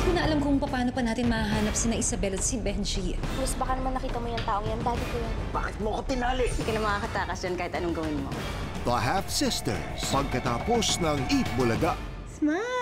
Hindi ko na alam kung paano pa natin mahanap si Isabel at si Benjie. Plus, baka naman nakita mo yung taong yan. Daddy ko yan. Bakit mo ko tinali? Hindi ka na makakatakas yan kahit anong gawin mo. The Half Sisters, pagkatapos ng Eat Bulaga. Smart!